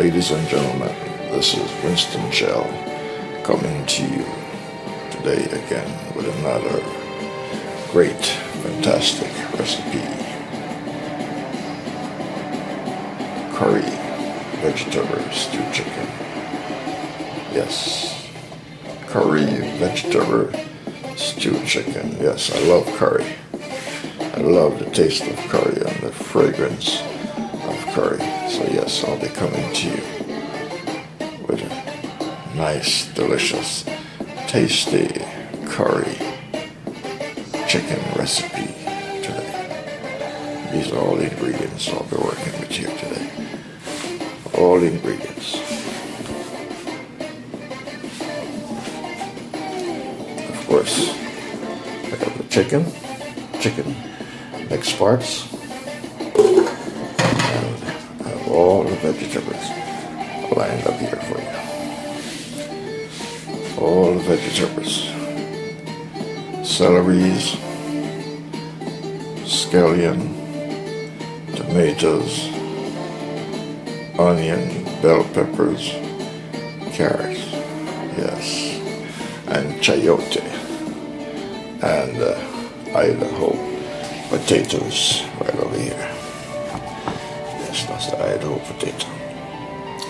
Ladies and gentlemen, this is Winston Gel coming to you today again with another great, fantastic recipe. Curry, vegetables to chicken. Yes, curry, vegetable stew chicken. Yes, I love curry. I love the taste of curry and the fragrance of curry. So yes, I'll be coming to you with a nice, delicious, tasty curry chicken recipe today. These are all the ingredients I'll be working with you today. All ingredients. Of course, I got the chicken, mixed parts, and I have all the vegetables lined up here for you. All the vegetables, celeries, scallion, tomatoes, onion, bell peppers, carrots, yes, and chayote, and Idaho potatoes right over here. Yes, that's the Idaho potato.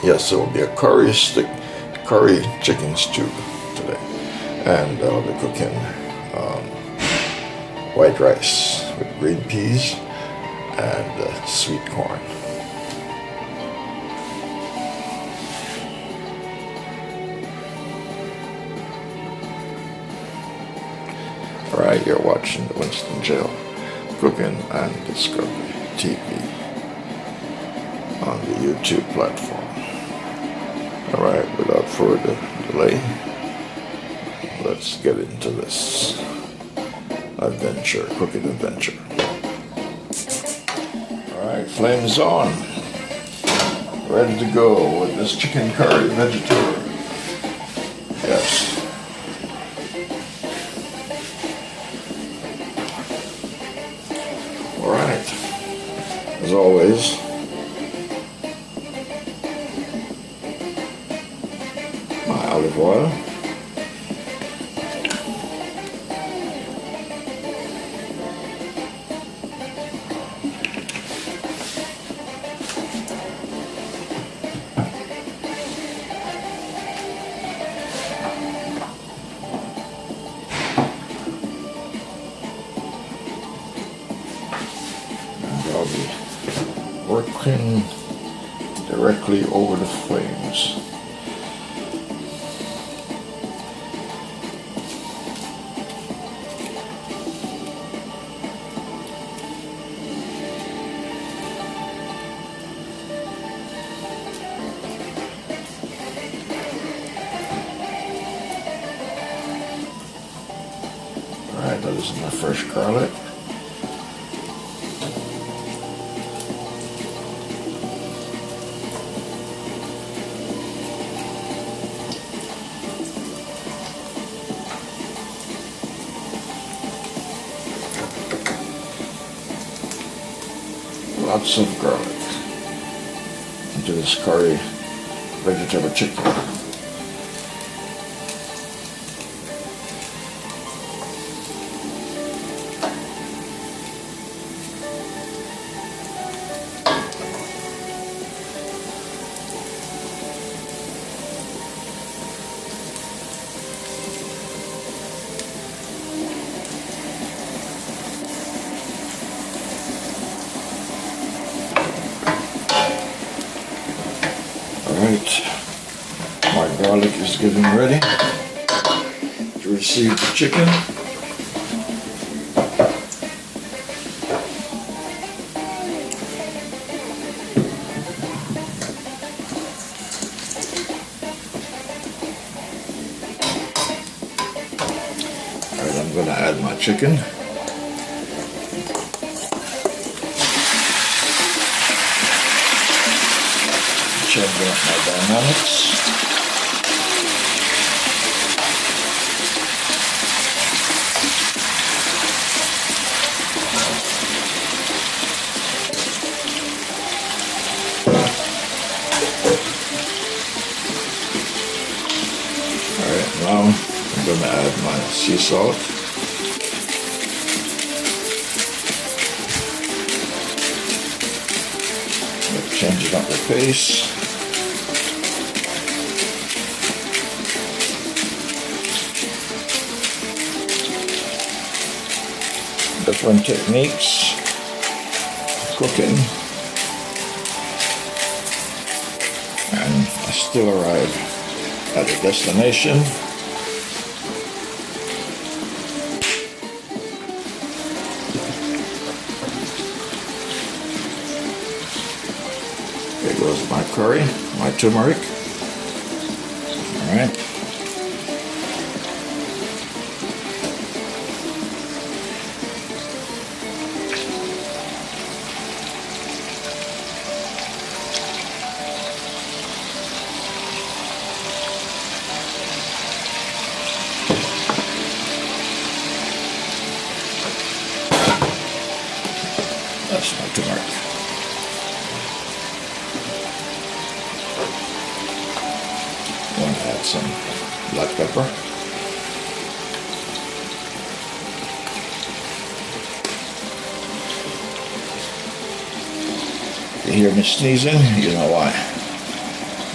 Yes, there will be a curry chicken stew today, and I'll be cooking white rice with green peas and sweet corn. Alright, you're watching the Winston Gel Cooking and Discovery TV on the YouTube platform. Alright, without further delay, let's get into this adventure, cooking adventure. Alright, flames on. Ready to go with this chicken curry vegetable. Yes. As always, my olive oil, and I'll be working directly over the flames. Alright, that is my fresh garlic. Lots of garlic into this curry vegetable chicken. Alright, my garlic is getting ready to receive the chicken. Alright, I'm going to add my chicken. Changing up my dynamics. salt. Changing up the pace. Different techniques, cooking, and I still arrive at the destination. Here goes my curry, my turmeric. All right. That's my turmeric. I'm going to add some black pepper. You hear me sneezing? You know why.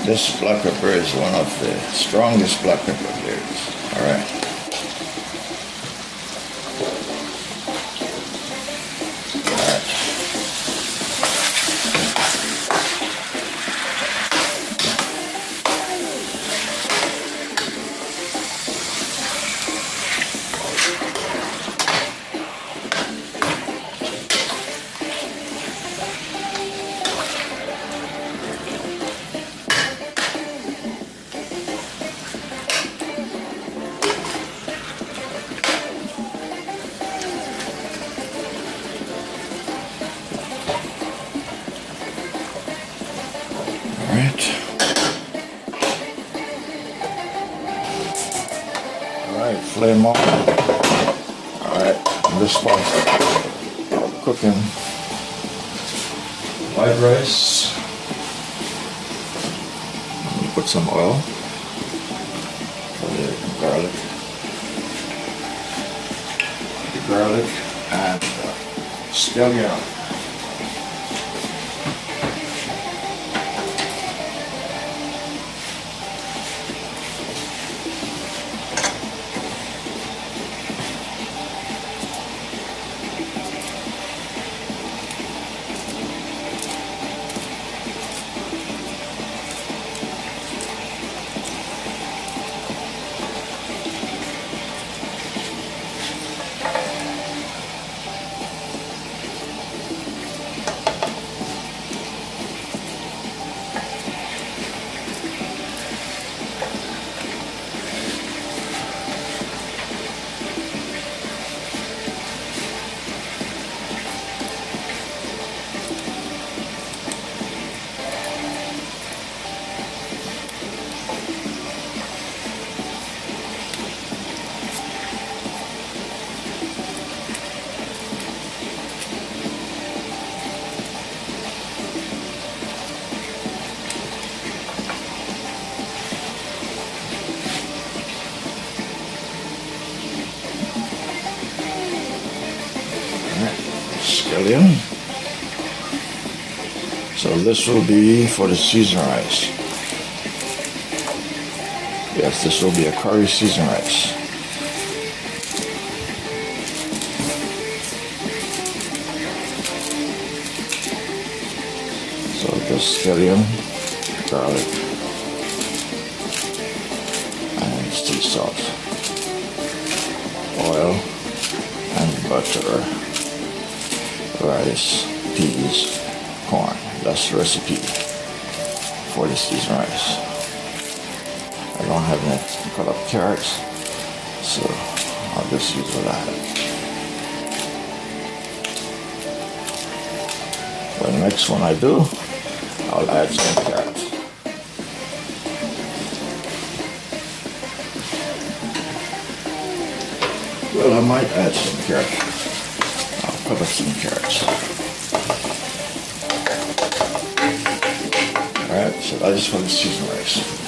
This black pepper is one of the strongest black pepper there is. All right. Alright, flame on. Alright, this part cooking white rice. I'm going to put some oil for the garlic. The garlic and scallion. Scallion. So this will be for the seasoned rice. Yes, this will be a curry seasoned rice. So the scallion, garlic, and sea salt, oil, and butter. Rice, peas, corn. That's the recipe for the seasoned rice. I don't have any cut up carrots, so I'll just use what I have. For the next one I do, I'll add some carrots. Well, I might add some carrots. I'll put some carrots. Alright, so that is for the seasoned rice.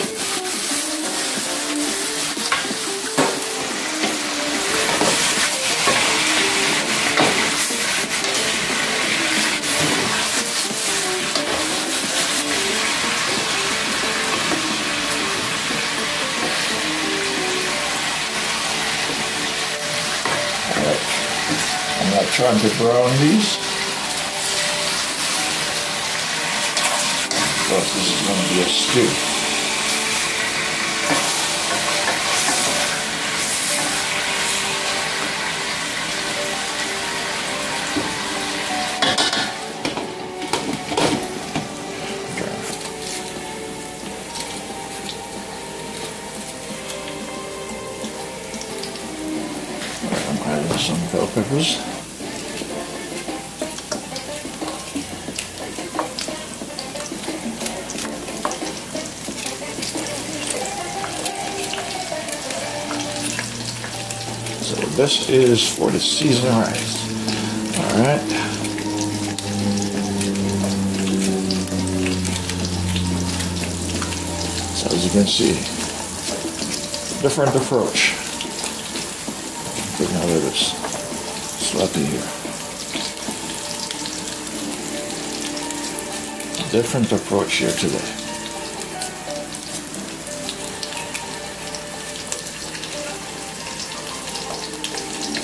trying to brown these. But this is going to be a stew. Okay. I'm adding some bell peppers. This is for the seasoned rice. All right. So as you can see, different approach. I'm taking a little bit sloppy here. Different approach here today.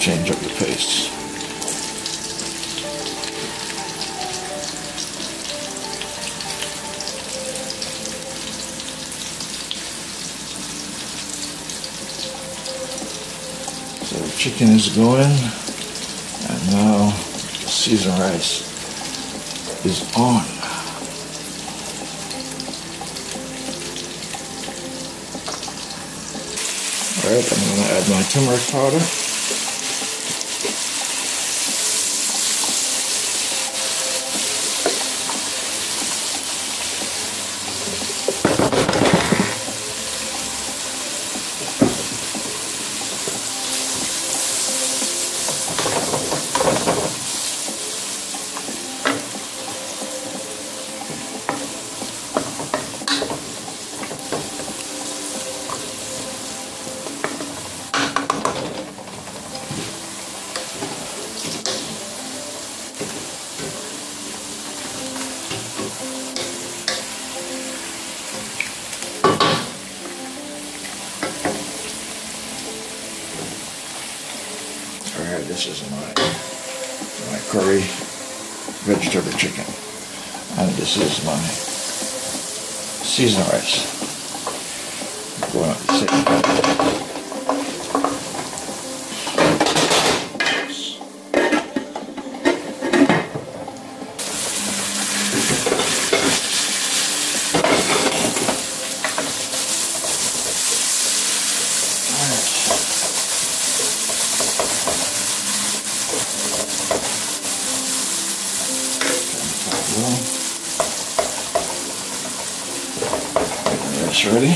Change up the pace. So the chicken is going, and now the seasoned rice is on. All right, I'm gonna add my turmeric powder. This is my curry vegetable chicken, and this is my seasoned rice. I'm going up the That's ready.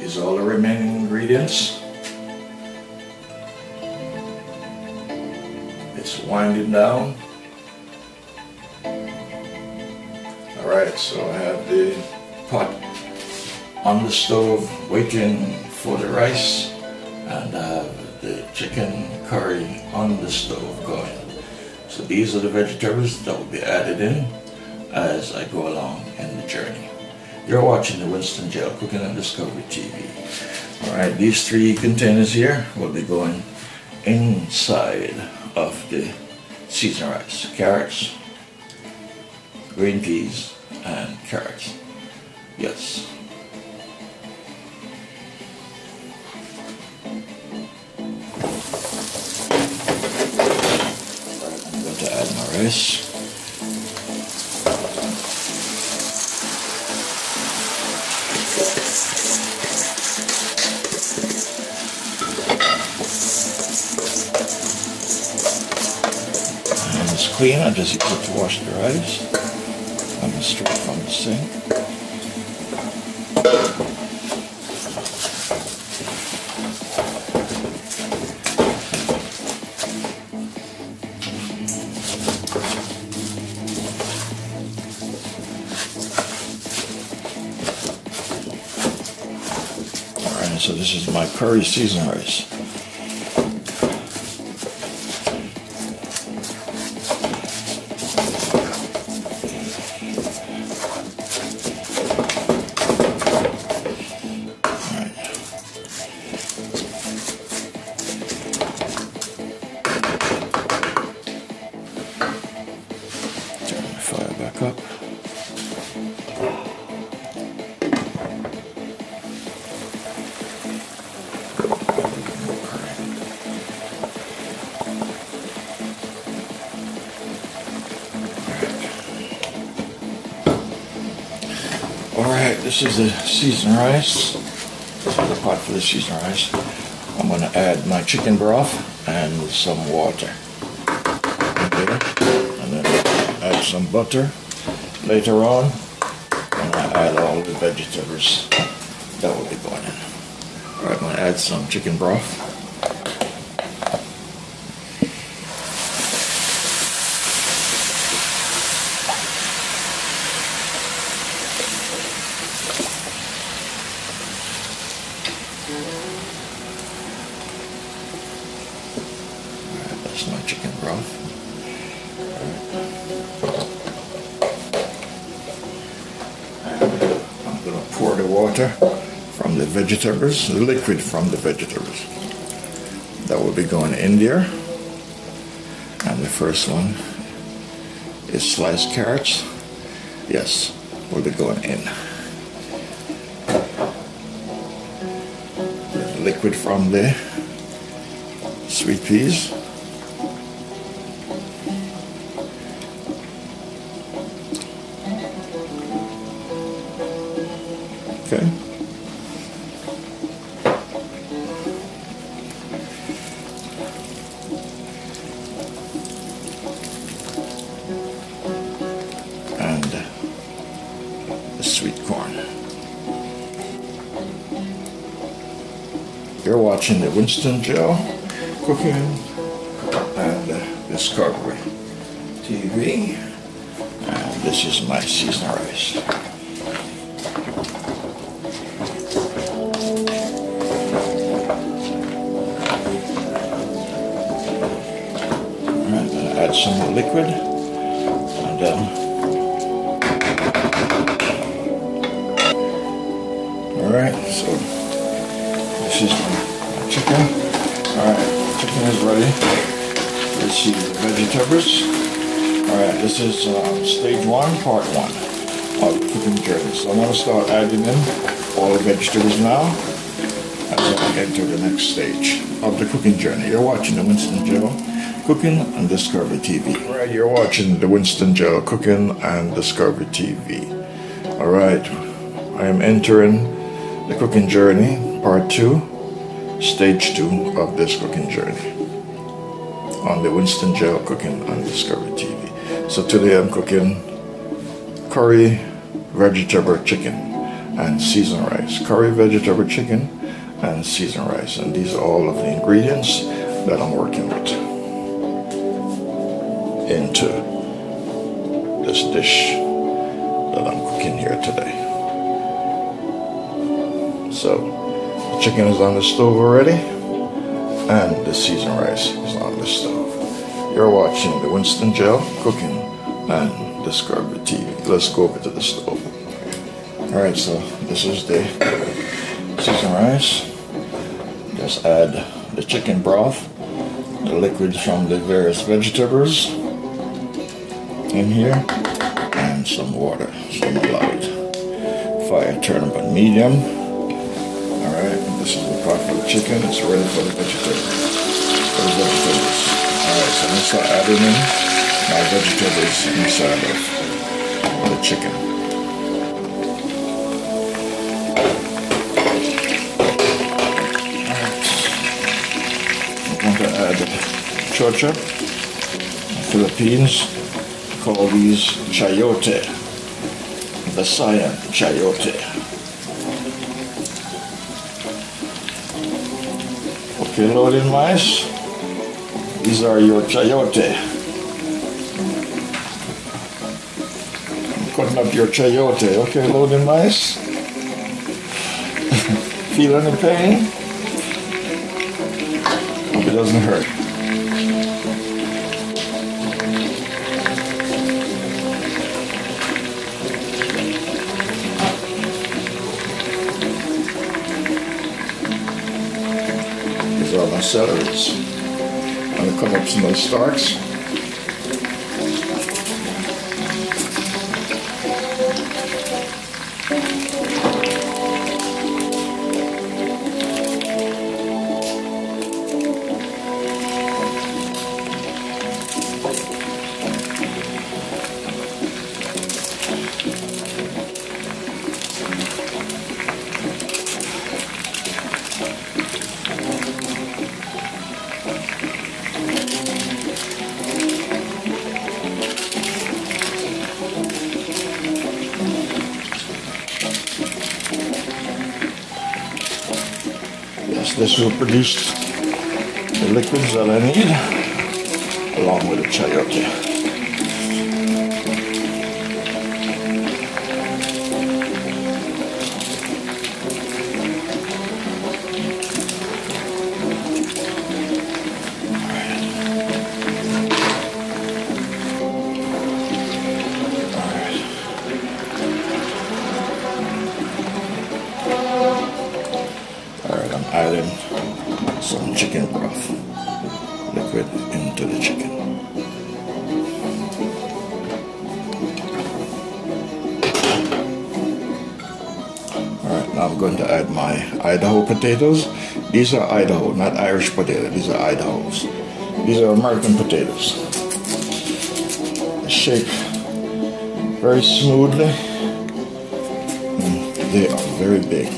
These are all the remaining ingredients. It's winding down. Alright, so I have the pot on the stove waiting for the rice, and I have the chicken curry on the stove going. So these are the vegetables that will be added in as I go along in the journey. You're watching the Winston Gel Cooking and Discovery TV. Alright, these three containers here will be going inside of the seasoned rice. Carrots, green peas, and carrots. Yes. Alright, I'm going to add my rice. And it's clean, I just use it to wash the rice. I'm straight from the sink. Alright, so this is my curry seasoned rice. up. Alright, this is the seasoned rice. This is the pot for the seasoned rice. I'm going to add my chicken broth and some water. And then add some butter. Later on, when I add all the vegetables that will be going in. Alright, I'm going to add some chicken broth. Alright, that's my chicken broth. I'm going to pour the water from the vegetables, the liquid from the vegetables. That will be going in there. And the first one is sliced carrots. Yes, will be going in. The liquid from the sweet peas. Okay. And the sweet corn. You're watching the Winston Gel Cooking and Discovery TV. And this is my seasoned rice. Add some liquid, and then alright, so this is my chicken. Alright, chicken is ready. Let's see the vegetables. Alright, this is stage 1, part 1 of the cooking journey. So I'm going to start adding in all the vegetables now as I get to the next stage of the cooking journey. You're watching the Winston Gel Cooking and Discovery TV. Alright, you're watching the Winston Gel Cooking and Discovery TV. Alright, I am entering the cooking journey, part 2, stage 2 of this cooking journey on the Winston Gel Cooking and Discovery TV. So today I'm cooking curry vegetable chicken and seasoned rice. Curry vegetable chicken and seasoned rice. And these are all of the ingredients that I'm working with into this dish that I'm cooking here today. So the chicken is on the stove already and the seasoned rice is on the stove. You're watching the Winston Gel Cooking and Discovery TV. Let's go over to the stove. Alright, so this is the seasoned rice. Just add the chicken broth, the liquids from the various vegetables in here, and some water, some light. Fire turn up on medium. Alright, this is the pot for the chicken, it's ready for the vegetables. Alright, so I'm going to start adding in my vegetables inside of the chicken. Alright, I'm going to add the chocha, Philippines. Call these chayote, Visayan chayote. Okay, loading mice, these are your chayote. I'm cutting up your chayote. Okay, loading mice. Feeling the pain? Hope it doesn't hurt. All my celery. I'm going to cut up some of the stalks. This will produce the liquids that I need, along with the chayote. Adding some chicken broth liquid into the chicken. Alright, now I'm going to add my Idaho potatoes. These are Idaho, not Irish potatoes. These are Idahos. These are American potatoes. They shake very smoothly. They are very big.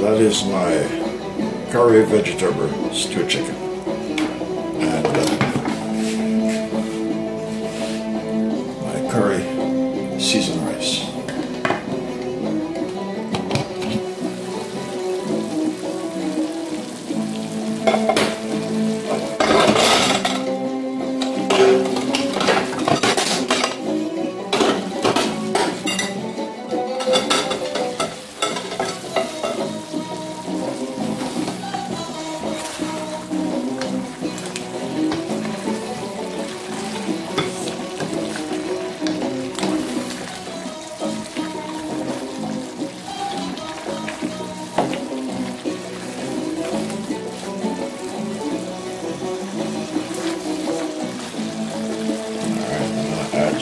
That is my curry vegetable stew chicken. And my curry seasoned rice.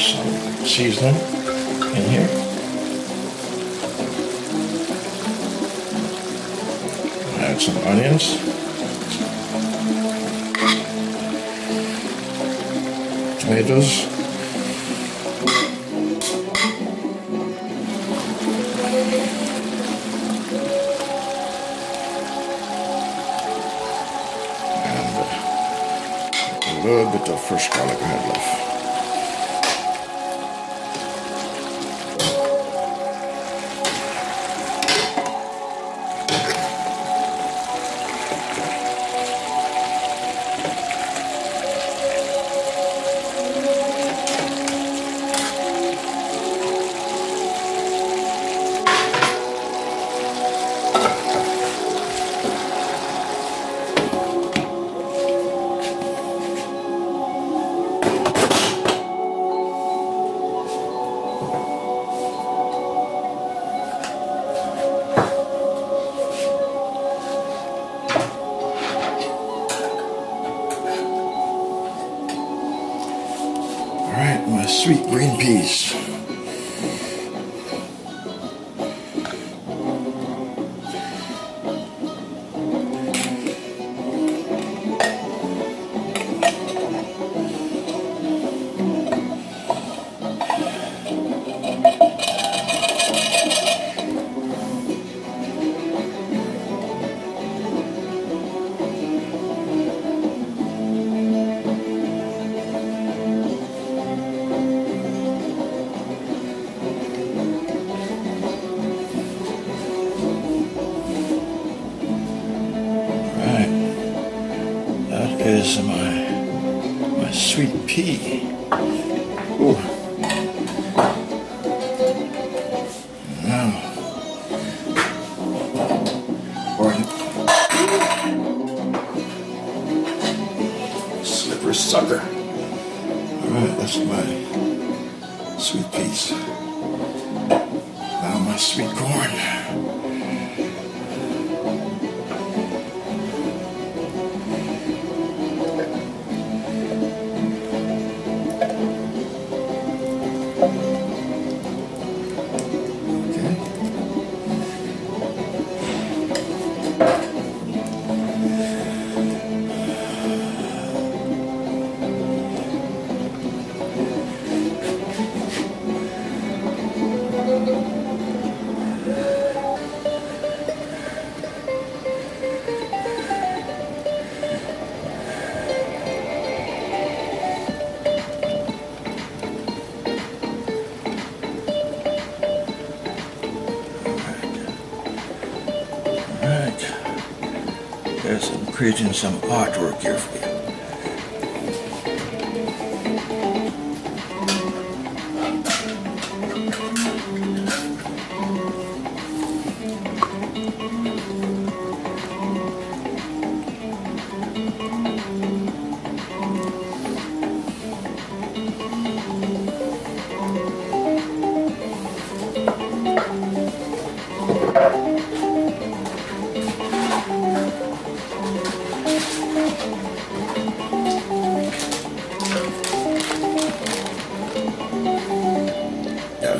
Some seasoning in here. Add some onions. Tomatoes. And a little bit of fresh garlic I had left. Alright, my sweet green peas. Is my sweet pea. Ooh. Now, slippery sucker. All right, that's my sweet peas. Now my sweet corn. There's some creating some artwork here for you.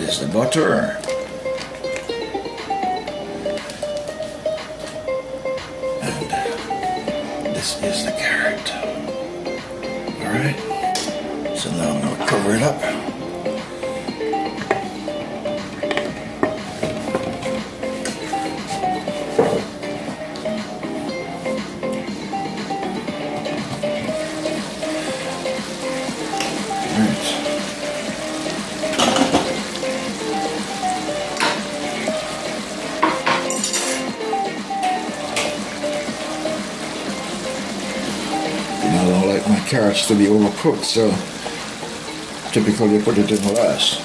Is the butter. And this is the carrot. Alright. So now I'm going to cover it up. I don't like my carrots to be overcooked, so typically I put it in last.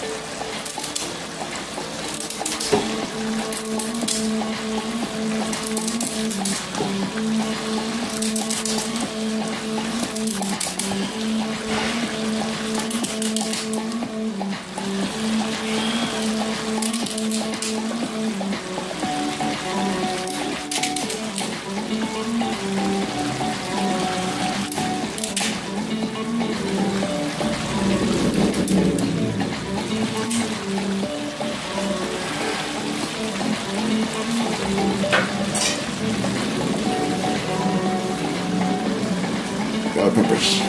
Peppers.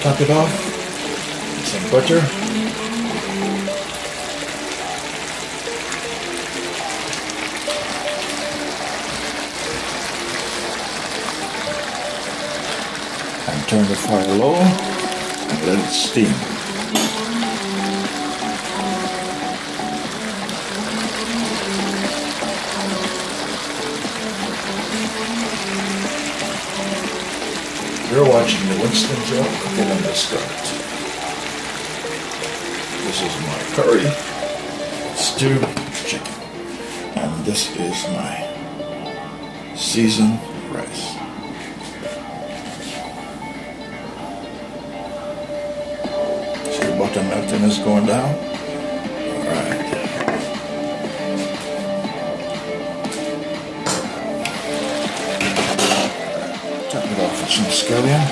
Top it off, some butter, and turn the fire low and let it steam. You're watching the Winston Gel Cooking and Discovery TV. This is my curry, stewed chicken, and this is my seasoned rice. See the bottom left end is going down? Alright. Some scallion.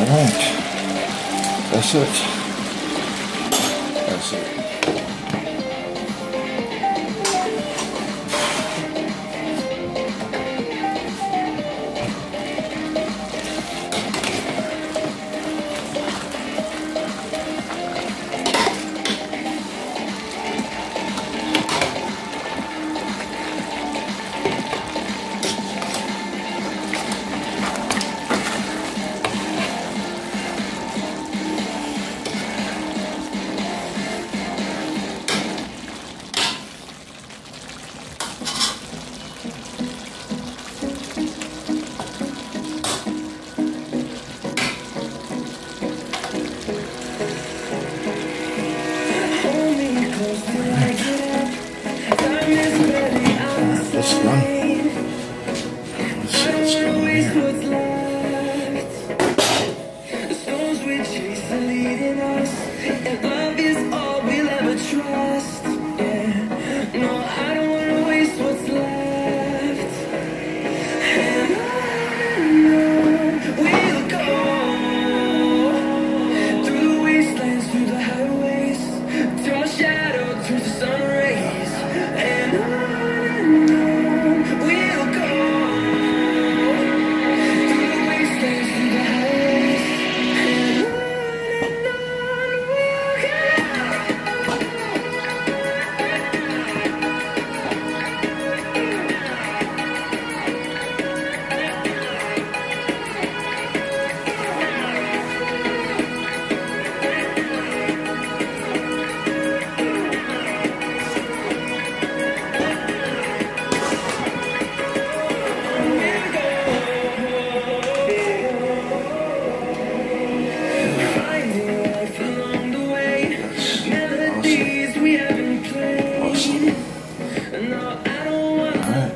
Alright, that's it. That's it.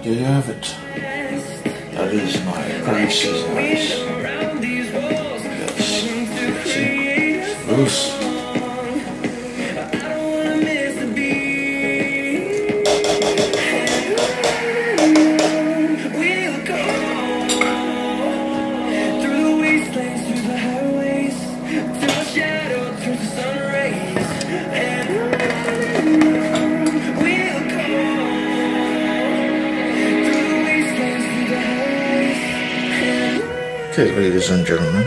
There you have it. That is my curry seasoned rice. Yes. See? Loose. Okay, ladies and gentlemen,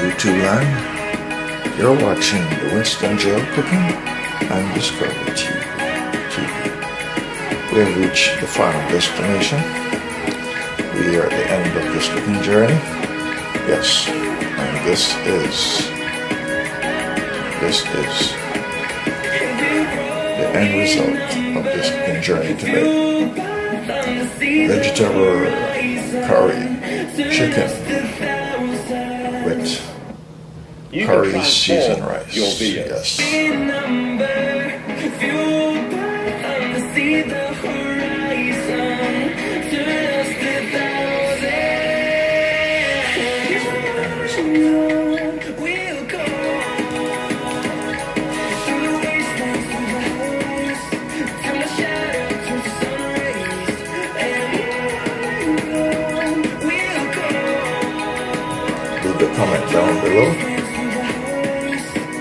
YouTube land, you're watching the Winston Gel Cooking and Discovery TV. We have reached the final destination. We are at the end of this cooking journey. Yes, and this is the end result of this cooking journey today. Vegetable curry chicken with curry seasoned rice. Yes. Comment down below.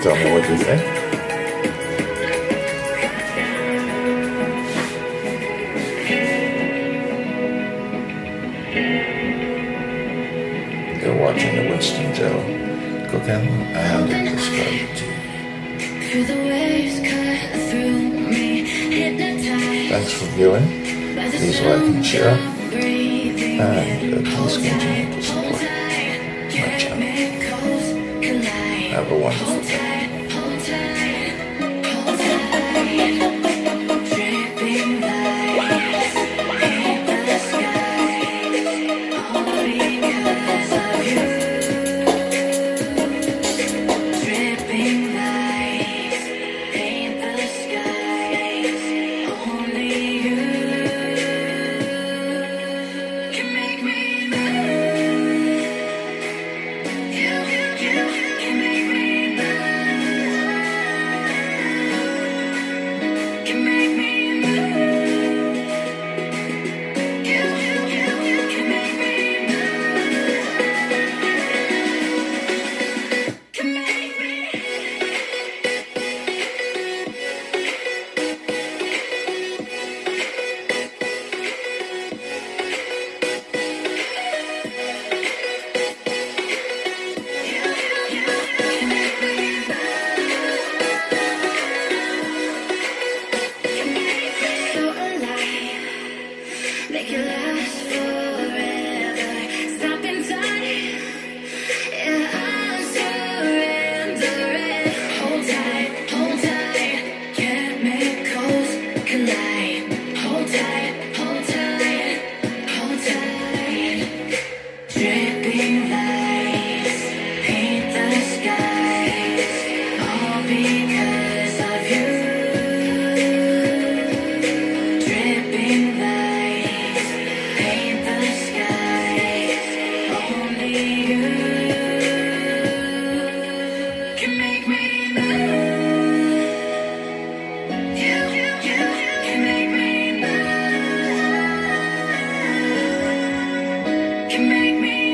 Tell me what you think. You're watching the Winston Gel Cooking and Discovery. Thanks for viewing. Please like and share. And please continue to support. Have a wonderful day. Make me